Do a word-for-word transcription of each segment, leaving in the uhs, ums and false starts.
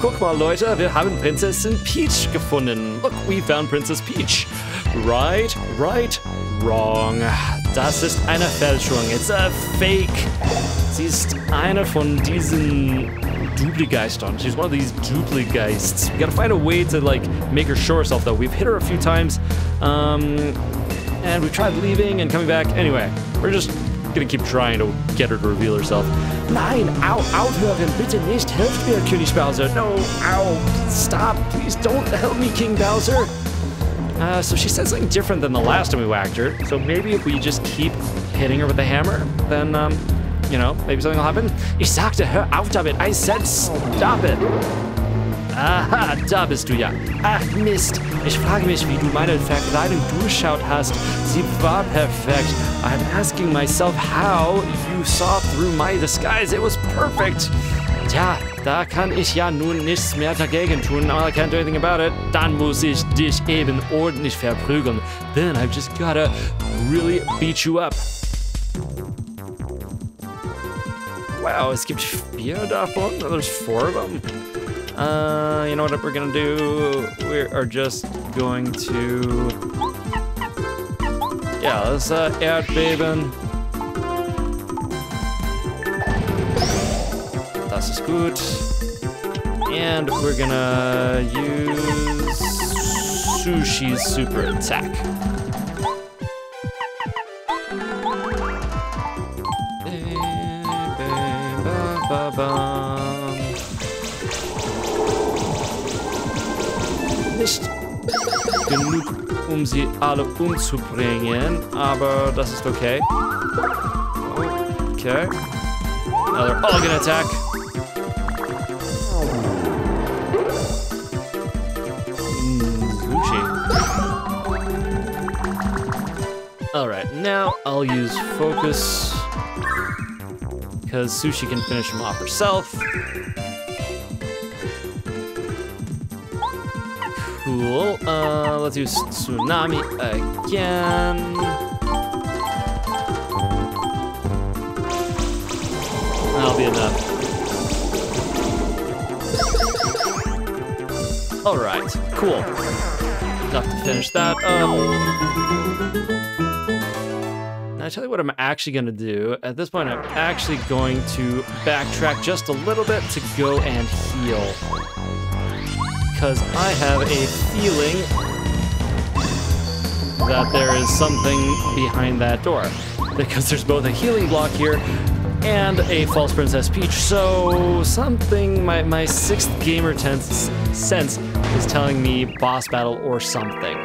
Guck mal, Leute, wir haben Prinzessin Peach gefunden. Look, we found Princess Peach. Right, right, wrong. Das ist eine Fälschung. It's a fake. Sie ist eine von diesen Dupligeistern. She's one of these Dupligeists. We gotta find a way to, like, make her show herself, though. We've hit her a few times. Um, and we've tried leaving and coming back. Anyway, we're just gonna keep trying to get her to reveal herself. Nein, au, aufhören, bitte nicht, helft mir, König Bowser. No, ow, stop, please don't help me, King Bowser. Uh, so she said something different than the last time we whacked her. So maybe if we just keep hitting her with the hammer, then, um, you know, maybe something will happen. Ich sagte, hör auf damit, I said stop it. Aha, da bist du ja. Ach Mist, ich frage mich, wie du meine Verkleidung durchschaut hast. Sie war perfekt. I'm asking myself how you saw through my disguise. It was perfect. Tja, da kann ich ja nun nichts mehr dagegen tun. All I can't do anything about it. Dann muss ich dich eben ordentlich verprügeln. Then I've just gotta really beat you up. Wow, es gibt vier davon? There's four of them? Uh, you know what we're gonna do? We are just going to... Yeah, let's uh, Erdbeben. Das ist gut. And we're gonna use... Sushi's Super Attack. Nicht genug, um sie alle umzubringen, aber das ist okay. Okay. Now they're all gonna attack. Mm, alright, now I'll use focus, because Sushi can finish him off herself. Cool. Uh, let's use Tsunami again. That'll be enough. Alright, cool. Enough to finish that up. Now, I tell you what I'm actually going to do. At this point, I'm actually going to backtrack just a little bit to go and heal. Because I have a feeling that there is something behind that door. Because there's both a healing block here and a false Princess Peach. So something, my, my sixth gamer tense sense is telling me boss battle or something.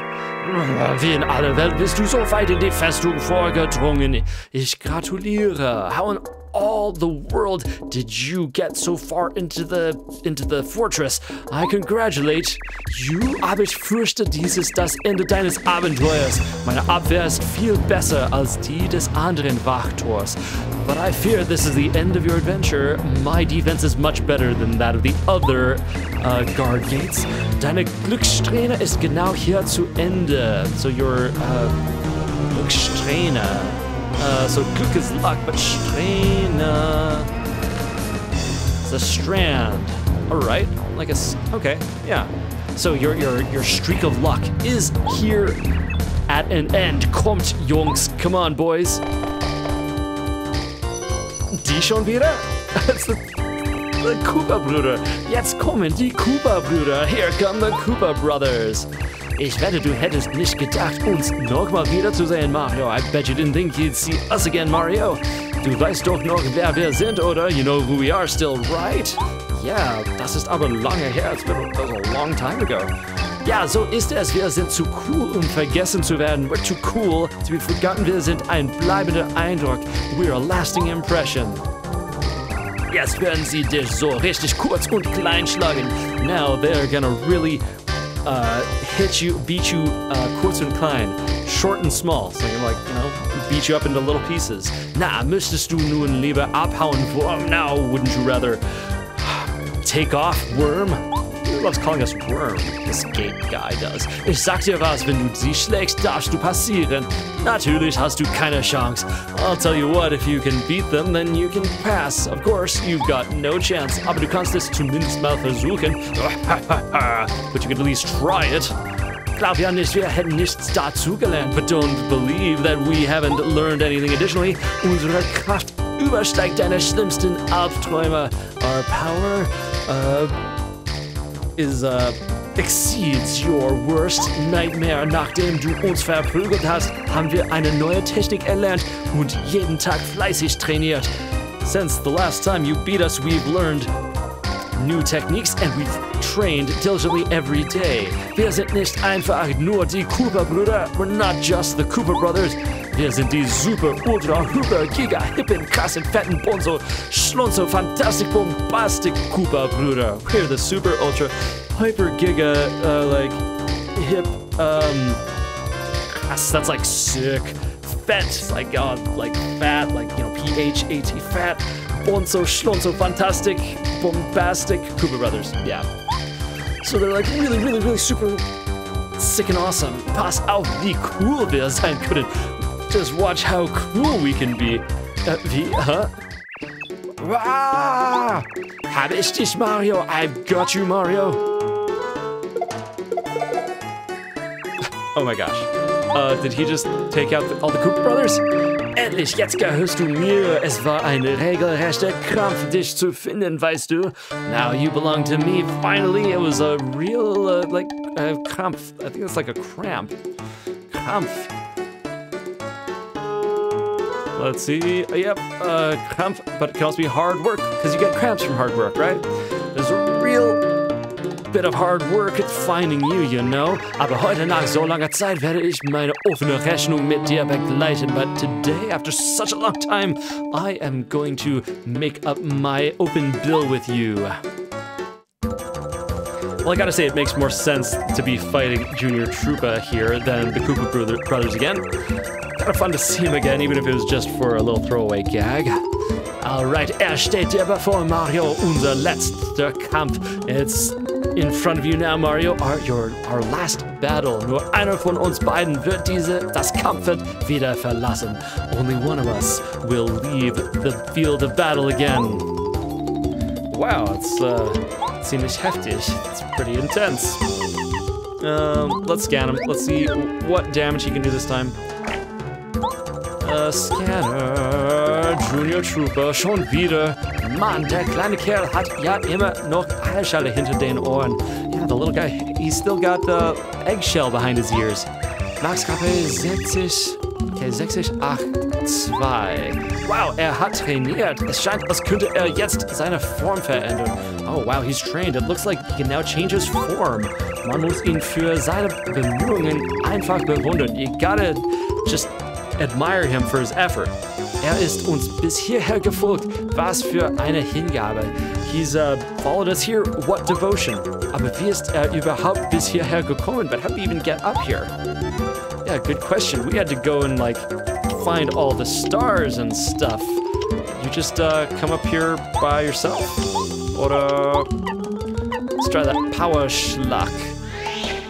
Wie in aller Welt bist du so weit in die Festung vorgedrungen. Ich gratuliere. How in all the world did you get so far into the into the fortress? I congratulate you, aber ich fürchte, dies ist das Ende deines Abenteuers. Meine Abwehr ist viel besser als die des anderen Wachtors. But I fear this is the end of your adventure. My defense is much better than that of the other uh, guard gates. Deine Glückssträhne ist genau hier zu Ende. So your uh, Glückssträhne. Uh, so Glück is luck, but Strähne. It's a strand. Alright, like a, okay, yeah. So your, your, your streak of luck is here at an end. Kommt, Jungs, come on, boys. Die schon wieder? That's the, the Koopa Brüder. Jetzt kommen die Koopa Brüder. Here come the Koopa Brothers. Ich wette, du hättest nicht gedacht, uns nochmal wieder zu sehen, Mario. I bet you didn't think you'd see us again, Mario. Du weißt doch noch, wer wir sind, oder? You know who we are still, right? Ja, das ist aber lange her. It's been a long time ago. Ja, so ist es. Wir sind zu cool, um vergessen zu werden. We're too cool to be forgotten. Wir sind ein bleibender Eindruck. We're a lasting impression. Jetzt werden sie dich so richtig kurz und klein schlagen. Now they're gonna really... Uh, hit you, beat you, uh, kurz und klein, short and small, so you're like, you know, beat you up into little pieces. Nah, müsstest du nun lieber abhauen, Worm? Now, wouldn't you rather take off, Worm? He loves calling us Worm, this Game Guy does. Ich sag dir was, wenn du sie schlägst, darfst du passieren. Natürlich hast du keine Chance. I'll tell you what, if you can beat them, then you can pass. Of course, you've got no chance. Aber du kannst es zumindest mal versuchen. But you can at least try it. Glaub ja nicht, wir hätten nichts dazugelernt. But don't believe that we haven't learned anything additionally. Unsere Kraft übersteigt deine schlimmsten Albträume. Our power uh, is uh, exceeds your worst nightmare. Nachdem du uns verprügelt hast, haben wir eine neue Technik erlernt und jeden Tag fleißig trainiert. Since the last time you beat us, we've learned new techniques and we've trained diligently every day. Wir sind nicht einfach nur die Koopa Brüder. We're not just the Koopa Brothers. Wir sind die super, ultra, hyper, giga, hippen, krassen, fetten, bonzo, schlonzo, fantastic, bombastic Koopa Brüder. We're the super, ultra, hyper, giga, uh, like, hip, um, krass, that's like sick, fat, like, uh, like fat, like, you know, P H A T, fat, bonzo, schlonzo, fantastic, bombastic Koopa Brothers, yeah. So they're like really, really, really super sick and awesome. Pass auf, wie cool wir sein können. Just watch how cool we can be. Uh, wie, huh? Wow! Hab ich dich, Mario? I've got you, Mario. Oh my gosh. Uh, did he just take out the, all the Koopa Brothers? Endlich, jetzt gehörst du mir. Es war ein regelrechter Krampf, dich zu finden, weißt du? Now you belong to me. Finally, it was a real, uh, like, uh, Krampf. I think it's like a cramp. Krampf. Let's see, yep, uh, cramp, but it can also be hard work, because you get cramps from hard work, right? There's a real bit of hard work at finding you, you know? Aber heute nach so langer Zeit werde ich meine offene Rechnung mit dir begleichen, but today, after such a long time, I am going to make up my open bill with you. Well, I gotta say, it makes more sense to be fighting Junior Troopa here than the Koopa Brother Brothers again. Kind of fun to see him again, even if it was just for a little throwaway gag. Alright, er steht dir bevor, Mario, unser letzter Kampf. It's in front of you now, Mario, our, your, our last battle. Nur einer von uns beiden wird diese, das Kampffeld wieder verlassen. Only one of us will leave the field of battle again. Wow, it's, uh... ziemlich heftig. It's pretty intense. Um, let's scan him. Let's see what damage he can do this time. Uh, Scanner. Junior Troopa. Schon wieder. Mann, der kleine Kerl hat ja immer noch Eierschale hinter den Ohren. Yeah, the little guy, he's still got the eggshell behind his ears. Max K P sechzig. Okay, sechzig, acht, zwei. Wow, er hat trainiert. Es scheint, als könnte er jetzt seine Form verändern. Oh, wow, he's trained. It looks like he can now change his form. Man muss ihn für seine Bemühungen einfach bewundern. You gotta just admire him for his effort. Er ist uns bis hierher gefolgt. Was für eine Hingabe. He's uh, followed us here. What devotion. Aber wie ist er überhaupt bis hierher gekommen? But how do we even get up here? Yeah, good question. We had to go and, like, find all the stars and stuff. You just, uh, come up here by yourself? Or, uh, let's try that power schluck.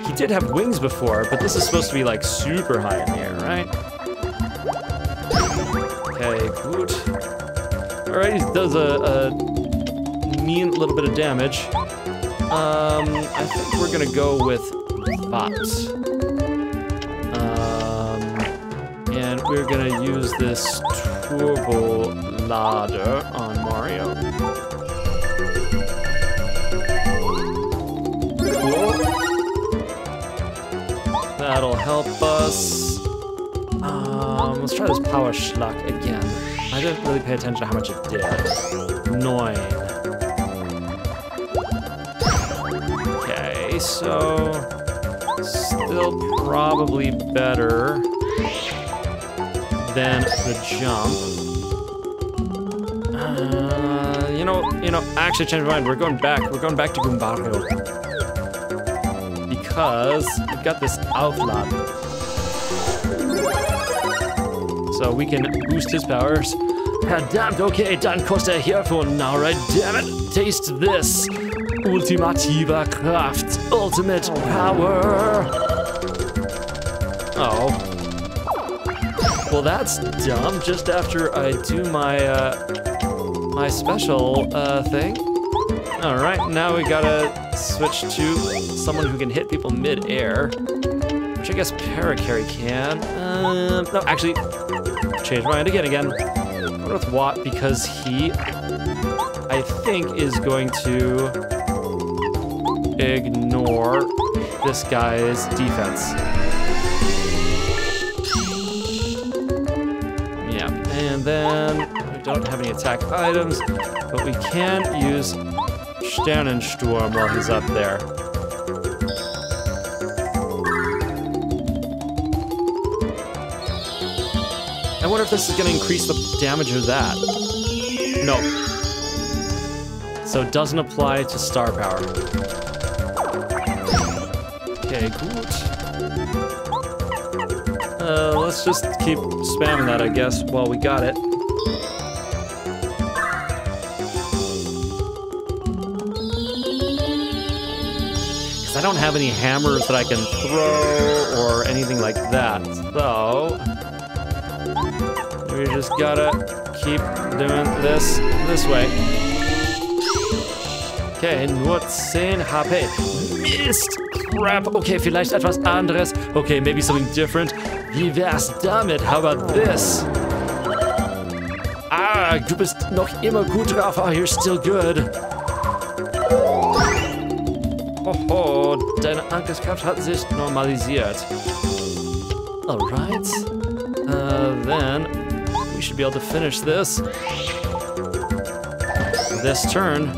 He did have wings before, but this is supposed to be, like, super high in the air, right? Okay, good. Alright, he does a, a mean little bit of damage. Um, I think we're gonna go with bots. We're gonna use this turbo ladder on Mario. Cool. That'll help us. Um, let's try this power schluck again. I didn't really pay attention to how much it did. Nine. Okay, so still probably better than the jump. Uh, you know, you know, I actually changed my mind. We're going back. We're going back to Goombario. Because we've got this Auflad. So we can boost his powers. Verdammt, okay, dann kostet er hiervon. Alright, damn it. Taste this. ultimativer Kraft. Ultimate power. Oh. Well, that's dumb. Just after I do my, uh, my special, uh, thing. Alright, now we gotta switch to someone who can hit people mid-air. Which I guess Paracarry can. Um, no, actually, change my mind again, again. Go with Watt, because he, I think, is going to ignore this guy's defense. Then we don't have any attack items, but we can use Sternensturm while he's up there. I wonder if this is going to increase the damage of that. No. So it doesn't apply to star power. Okay, good. Uh, let's just keep spamming that, I guess, while we got it. Because I don't have any hammers that I can throw or anything like that, so we just gotta keep doing this this way. Okay, nur ten H P. Mist! Crap! Okay, vielleicht etwas anderes. Okay, maybe something different. Wie wär's damit? How about this? Ah, du bist noch immer gut drauf. Oh, you're still good. Hoho, deine Angriffskraft hat sich normalisiert. Alright. Uh, then, we should be able to finish this. This turn.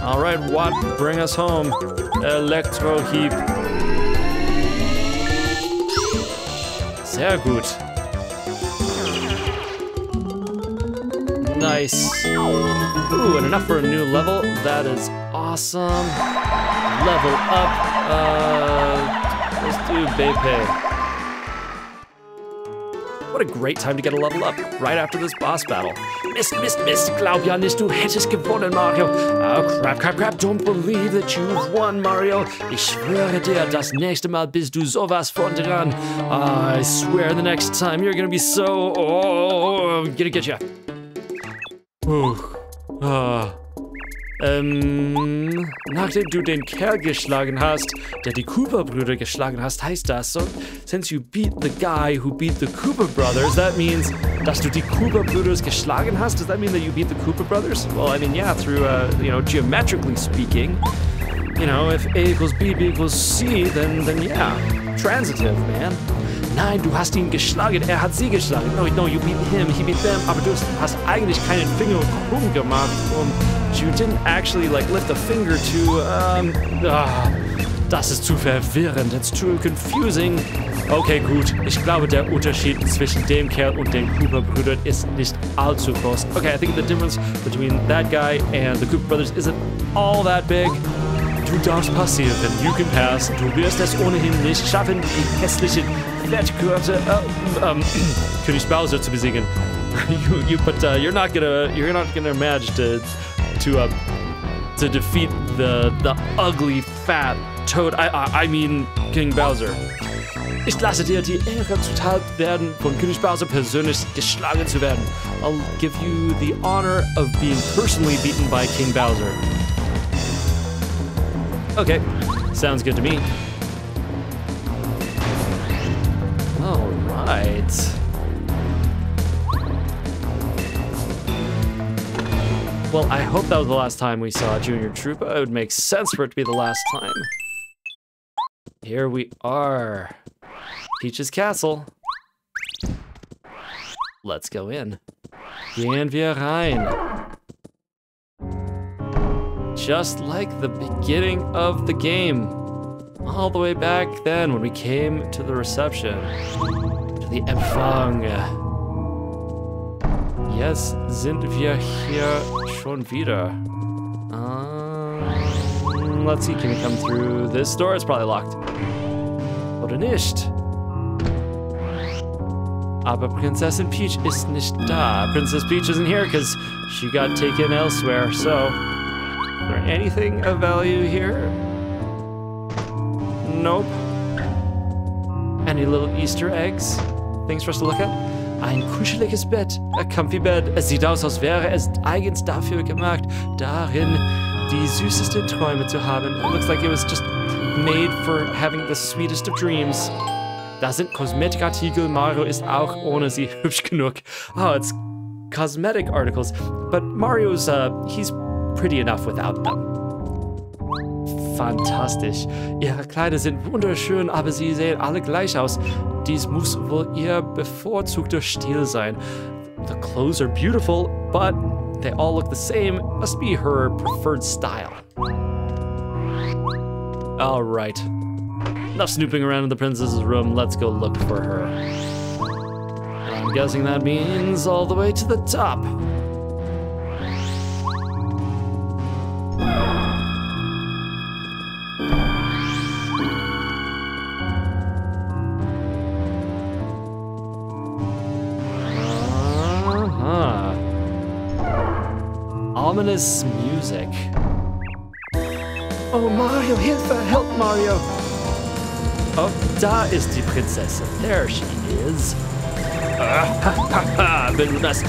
Alright, Watt, bring us home. Electro Heap. Sehr gut. Nice. Ooh, and enough for a new level. That is awesome. Level up. Uh, let's do Beipei. What a great time to get a level up, right after this boss battle. Mist, mist, mist. Glaub ja nicht, du hättest gewonnen, Mario. Oh, crap, crap, crap. Don't believe that you've won, Mario. Ich schwöre dir, das nächste Mal bist du sowas von dran. I swear the next time you're gonna be so... Oh, I'm gonna get ya. Puh. Ah. Ähm... Nachdem du den Kerl geschlagen hast, der die Koopa-Brüder geschlagen hast, heißt das so... Since you beat the guy who beat the Koopa Brothers, that means... Dass du die Koopa Brothers geschlagen hast? Does that mean that you beat the Koopa Brothers? Well, I mean, yeah, through, uh, you know, geometrically speaking, you know, if A equals B, B equals C, then, then yeah, transitive, man. Nein, du hast ihn geschlagen, er hat sie geschlagen. No, no, you beat him, he beat them, aber du hast eigentlich keinen Finger krumm gemacht. Um, you didn't actually, like, lift a finger to, um, ah, das ist zu verwirrend, it's too confusing. Okay, gut. Ich glaube, der Unterschied zwischen dem Kerl und den Koopa-Brüdern ist nicht allzu groß. Okay, I think the difference between that guy and the Koopa Brothers isn't all that big. Du darfst passieren, you can pass. Du wirst es ohnehin nicht schaffen, die hässlichen Fettkörte äh, ähm, König Bowser zu besiegen. you, you, but uh, you're not gonna, you're not gonna manage to, to, uh, to defeat the, the ugly fat toad. I, I, I mean, King Bowser. Ich lasse dir die Ehre zuteil werden, von König Bowser persönlich geschlagen zu werden. I'll give you the honor of being personally beaten by King Bowser. Okay, sounds good to me. All right. Well, I hope that was the last time we saw Junior Troopa. It would make sense for it to be the last time. Here we are. Peach's Castle. Let's go in. Gehen wir rein. Just like the beginning of the game. All the way back then when we came to the reception. To the Empfang. Yes, sind wir hier schon wieder. Um, let's see, can we come through this door? It's probably locked. Oder nicht? Aber Princess Peach ist nicht da. Princess Peach isn't here because she got taken elsewhere, so there anything of value here? Nope. Any little Easter eggs? Things for us to look at? Ein kuscheliges Bett, a comfy bed. Es sieht aus, als wäre es eigens dafür gemacht, darin die süßesten Träume zu haben. It looks like it was just made for having the sweetest of dreams. Da sind Kosmetikartikel. Mario ist auch ohne sie hübsch genug. Oh, it's cosmetic articles. But Mario's, uh, he's pretty enough without them. Fantastisch. Ihre Kleider sind wunderschön, aber sie sehen alle gleich aus. Dies muss wohl ihr bevorzugter Stil sein. The clothes are beautiful, but they all look the same. Must be her preferred style. All right. Enough snooping around in the princess's room. Let's go look for her. I'm guessing that means all the way to the top. Ominous music. Oh, Mario, Hilfe, help, Mario! Oh, da ist die Prinzessin. There she is. Ah, ha, ha, ha. Wenn du das,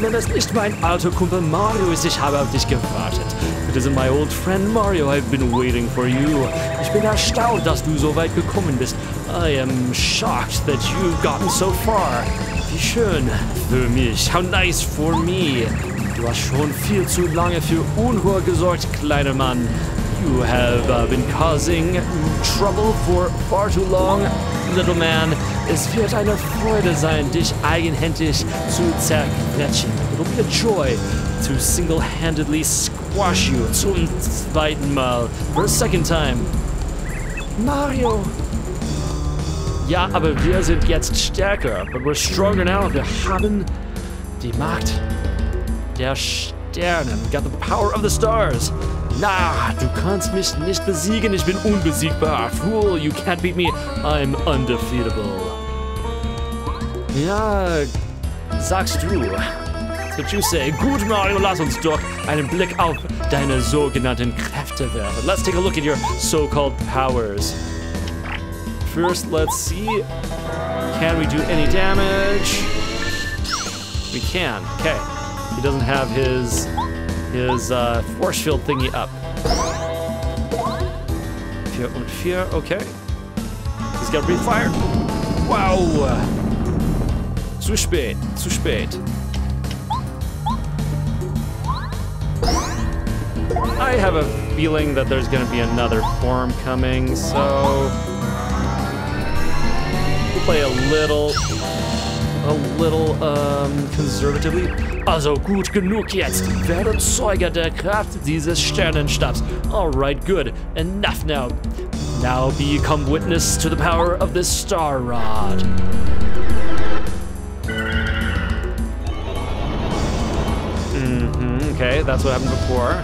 wenn das nicht mein alter Kumpel Mario ist, ich habe auf dich gewartet. It isn't my old friend Mario, I've been waiting for you. Ich bin erstaunt, dass du so weit gekommen bist. I am shocked that you've gotten so far. Wie schön für mich. How nice for me. Du hast schon viel zu lange für Unruhe gesorgt, kleiner Mann. You have uh, been causing trouble for far too long, little man. Es wird eine Freude sein, dich eigenhändig zu zerquetschen. It'll be a joy to single-handedly squash you zum zweiten Mal. For a second time. Mario! Ja, aber wir sind jetzt stärker. But we're stronger now. Wir haben die Macht der Sterne. We got the power of the stars. Nah, du kannst mich nicht besiegen. Ich bin unbesiegbar. Fool, you can't beat me. I'm undefeatable. Ja, sagst du. That's what you say. Gut, Mario, lass uns doch einen Blick auf deine sogenannten Kräfte werfen. Let's take a look at your so-called powers. First, let's see. Can we do any damage? We can. Okay. He doesn't have his... his uh, force field thingy up. Fear and fear, okay. He's got to breathe fire. Wow! Zu spät, zu spät. I have a feeling that there's going to be another form coming, so... we'll play a little... a little, um, conservatively. Also gut genug jetzt. Werde Zeuger der Kraft dieses Sternenstabs. Alright, good. Enough now. Now become witness to the power of this star rod. Mm-hmm, okay, that's what happened before.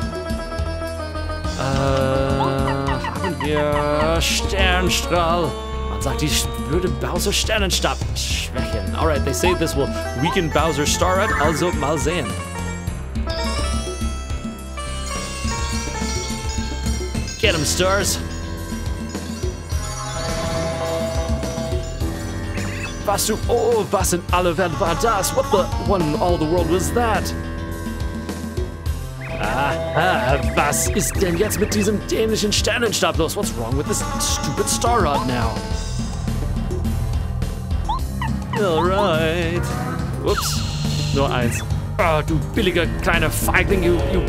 Uh, yeah, Sternstrahl. Man sagt, ich würde Bowser Sternenstab schwächen. Alright, they say this will weaken Bowser Star Rod, also mal sehen. Get him, Stars! Was du, oh, was in aller Welt war das? What the, what in all the world was that? Aha, was ist denn jetzt mit diesem dänischen Sternenstab los? What's wrong with this stupid Star Rod now? Alright. Whoops. Nur eins. Oh, du billiger kleiner Feigling, you, you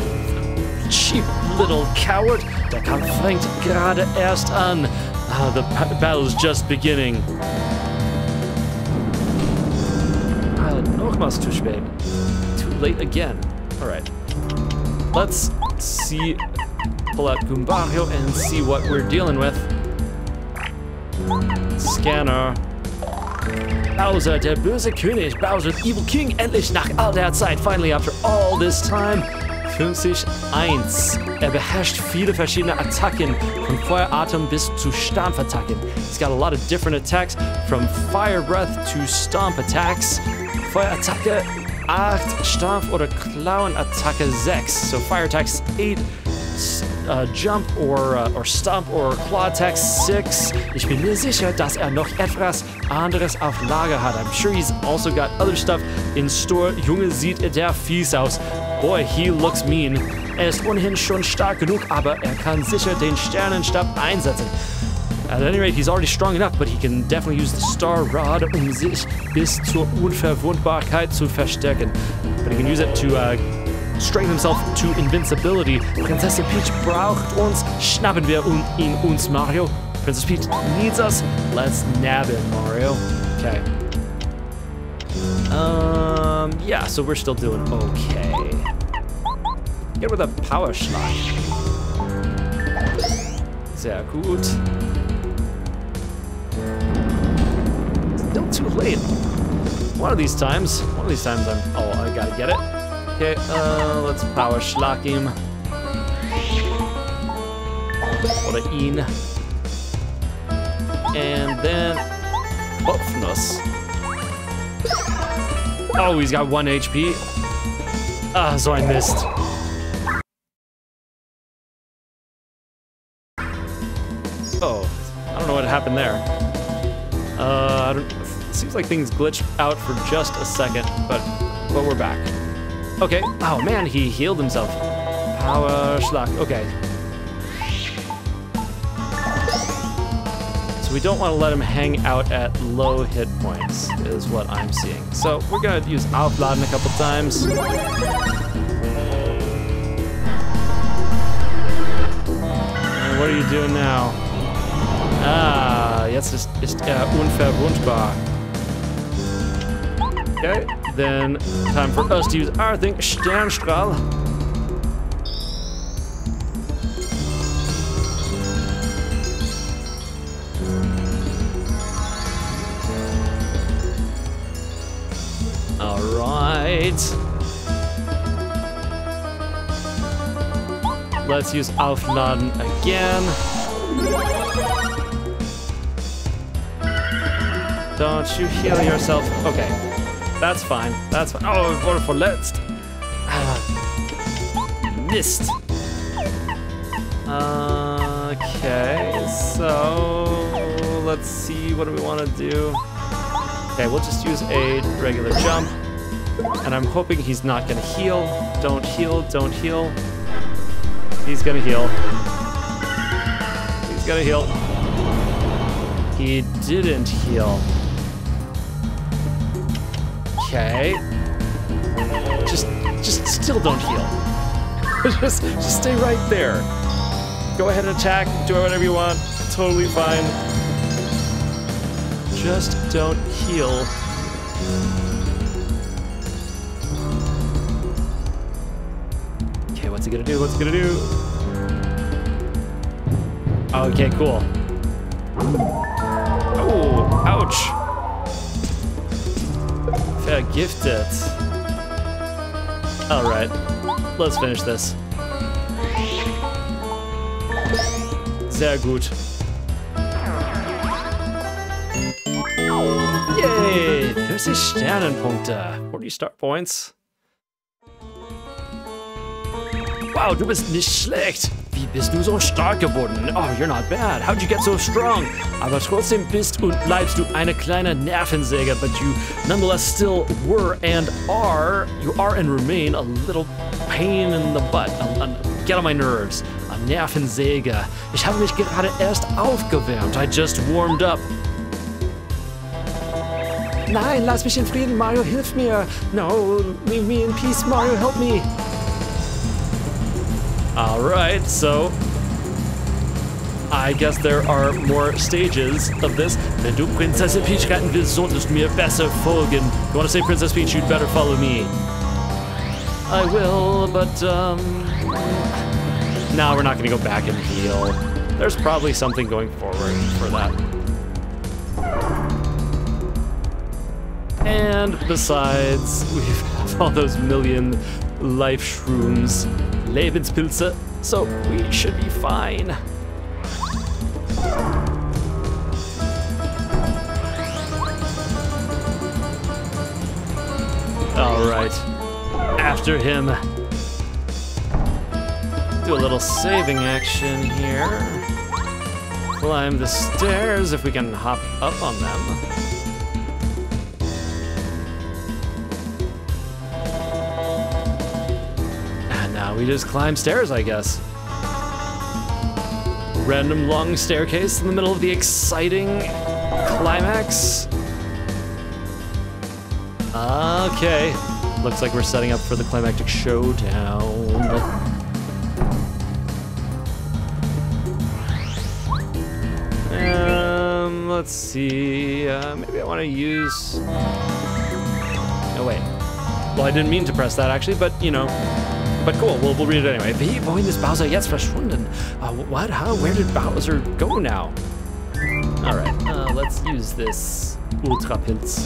cheap little coward. Der Kampf fängt gerade erst an. Ah, the battle's just beginning. Ah, nochmals zu spät. Too late again. Alright. Let's see. Pull out Goombario and see what we're dealing with. Scanner. Bowser, der böse König, Bowser, the evil king, endlich nach all der Zeit, finally after all this time, fünfzig eins. Er beherrscht viele verschiedene Attacken, von Feueratem bis zu Stampfattacken. He's got a lot of different attacks, from Fire Breath to Stomp Attacks. Feuerattacke acht, Stampf- oder Klauenattacke sechs. So Fire Attacks eight, äh, Jump oder, oder Stomp oder Claw-Text six. Ich bin mir sicher, dass er noch etwas anderes auf Lager hat. I'm sure he's also got other stuff in store. Junge, sieht der fies aus. Boy, he looks mean. Er ist ohnehin schon stark genug, aber er kann sicher den Sternenstab einsetzen. At any rate, he's already strong enough, but he can definitely use the Star Rod, um sich bis zur Unverwundbarkeit zu verstecken. But he can use it to uh, strengthen himself to invincibility. Prinzessin Peach braucht uns. Schnappen wir un ihn uns, Mario. Princess Peach needs us. Let's nab it, Mario. Okay. Um, yeah, so we're still doing okay. Get with a Power Schlag. Sehr gut. Still too late. One of these times, one of these times I'm, oh, I gotta get it. Okay, uh, let's Power Schlag him. Oder ihn. And then, Bopfnuss. Oh, he's got one H P. Ah, so I missed. Oh, I don't know what happened there. Uh, I don't, it seems like things glitched out for just a second, but but we're back. Okay. Oh man, he healed himself. Power Schlag. Okay. So we don't want to let him hang out at low hit points, is what I'm seeing. So we're gonna use Aufladen a couple times. And what are you doing now? Ah, jetzt ist, ist er unverwundbar. Okay, then time for us to use our thing, Sternstrahl. All right. Let's use Aufladen again. Don't you heal yourself? Okay, that's fine. That's fine. Oh, I wurde verletzt. Ah, missed. Uh, okay, so let's see. What do we want to do? Okay, we'll just use a regular jump. And I'm hoping he's not going to heal. Don't heal. Don't heal. He's going to heal. He's going to heal. He didn't heal. Okay. Just, just still don't heal. just, just stay right there. Go ahead and attack. Do whatever you want. Totally fine. Just don't heal. Okay, what's he gonna do? What's he gonna do? Okay, cool. Oh, ouch. Vergiftet. All right, let's finish this. Sehr gut. Yay! fifty Sternenpunkte. forty Star Points. Wow, du bist nicht schlecht. Wie bist du so stark geworden? Oh, you're not bad. How'd you get so strong? Aber trotzdem bist und bleibst du eine kleine Nervensäge, but you nonetheless still were and are, you are and remain a little pain in the butt. A, a, get on my nerves. A Nervensäge. Ich habe mich gerade erst aufgewärmt. I just warmed up. Nein, lass mich in Frieden, Mario, hilf mir. No, leave me in peace, Mario, help me. Alright, so I guess there are more stages of this. Wenn du Prinzessin Peach retten willst, solltest mir besser folgen. You want to say Princess Peach, you'd better follow me. I will, but um... no, we're not going to go back and heal. There's probably something going forward for that. And besides, we have all those million life shrooms. Lebenspilze, so we should be fine. All right, after him. do a little saving action here. Climb the stairs if we can hop up on them. We just climb stairs, I guess. Random long staircase in the middle of the exciting climax. Okay. Looks like we're setting up for the climactic showdown. Um, let's see. Uh, maybe I want to use... No, wait. Well, I didn't mean to press that, actually, but, you know... But cool, we'll, we'll read it anyway. Wie wollen das Bowser jetzt verschwunden? Uh, what, how, where did Bowser go now? All right, uh, let's use this Ultra Pilz.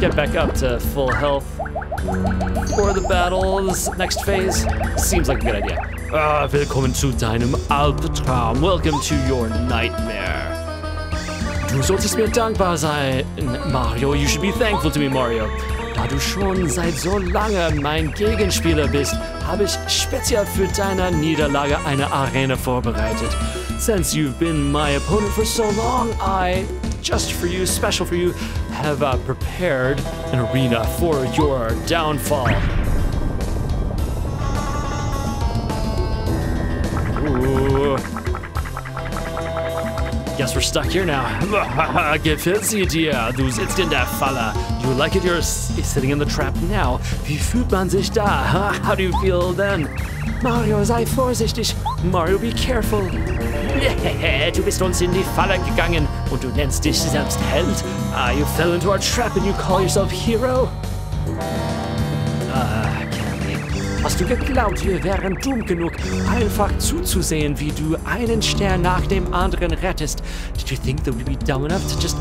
Get back up to full health for the battles. Next phase. Seems like a good idea. Uh, willkommen zu deinem Albtraum. Welcome to your nightmare. Du solltest mir dankbar sein, Mario. You should be thankful to me, Mario. Da du schon seit so lange mein Gegenspieler bist, habe ich speziell für deine Niederlage eine Arena vorbereitet. Since you've been my opponent for so long, I, just for you, special for you, have uh, prepared an arena for your downfall. Ooh. Guess we're stuck here now. Gefällt sie dir? Du sitzt in der Falle. You like it? You're sitting in the trap now. Wie fühlt man sich da? How do you feel then? Mario, sei vorsichtig. Mario, be careful. Du bist uns in die Falle gegangen und du nennst dich selbst Held. Ah, you fell into our trap and you call yourself hero? Ah, Kammy. Hast du geglaubt, wir wären dumm genug, einfach zuzusehen, wie du einen Stern nach dem anderen rettest? Did you think that we'd be dumb enough to just...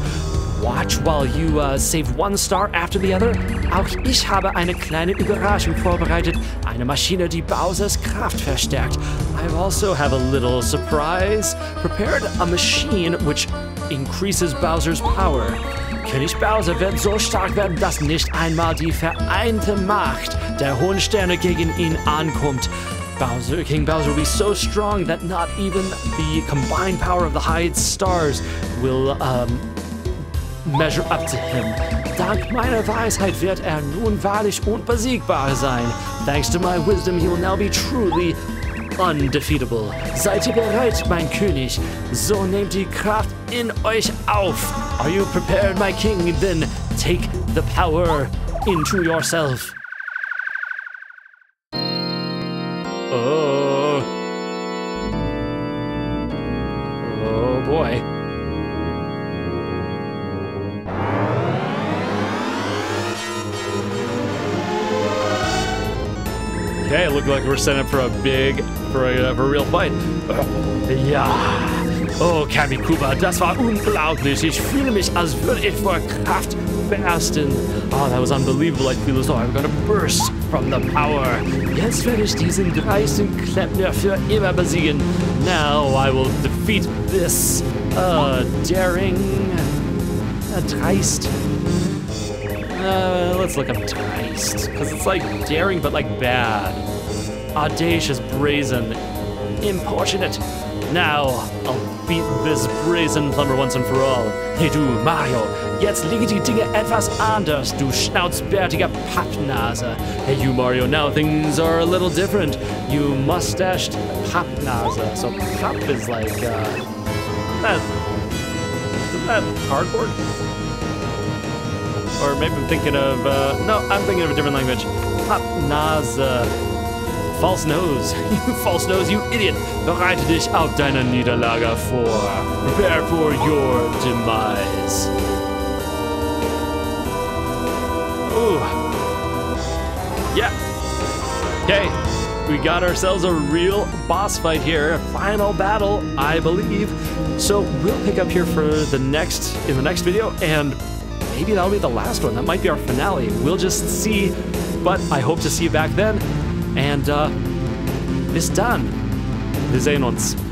watch while you uh, save one star after the other. Auch ich habe eine kleine Überraschung vorbereitet. Eine Maschine, die Bowser's Kraft verstärkt. I also have a little surprise. Prepared a machine which increases Bowser's power. König Bowser wird so stark werden, dass nicht einmal die vereinte Macht der hohen Sterne gegen ihn ankommt. Bowser, King Bowser will be so strong that not even the combined power of the highest stars will... Um, measure up to him. Dank meiner Weisheit wird er nun wahrlich unbesiegbar sein. Thanks to my wisdom, he will now be truly undefeatable. Seid ihr bereit, mein König? So nehmt die Kraft in euch auf. Are you prepared, my king? Then take the power into yourself. Oh. Oh boy. Okay, look like we're set up for a big, for a, for a real fight. Ja. Oh, Kammy Koopa, das war unglaublich. Ich fühle mich, als würde ich vor Kraft bersten. Oh, that was unbelievable. I feel as though I'm gonna burst from the power. Jetzt werde ich diesen dreisten Klempner für immer besiegen. Now I will defeat this, uh, daring, uh, dreist. Uh, let's look up dreist, because it's like daring, but like bad. Audacious, brazen, importunate. Now, I'll beat this brazen plumber once and for all. Hey du, Mario, jetzt liegen die Dinge etwas anders, du schnauzbärtiger Pappnase. Hey you, Mario, now things are a little different. You mustached Pappnase. So pop is like, uh, that, isn't that cardboard? Or maybe I'm thinking of, uh, no, I'm thinking of a different language. Pappnase. False nose. False nose, you idiot. Bereite dich auf deine Niederlage vor. Prepare for your demise. Ooh. Yeah. Okay. We got ourselves a real boss fight here. Final battle, I believe. So we'll pick up here for the next, in the next video, and maybe that'll be the last one. That might be our finale. We'll just see, but I hope to see you back then. And uh, bis dann. Wir sehen uns.